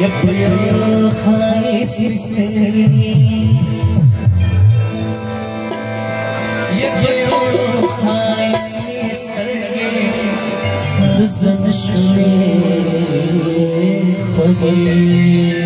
يبقى الخايس يستني، يبقى الخايس يستني، دزة الشريف خطير.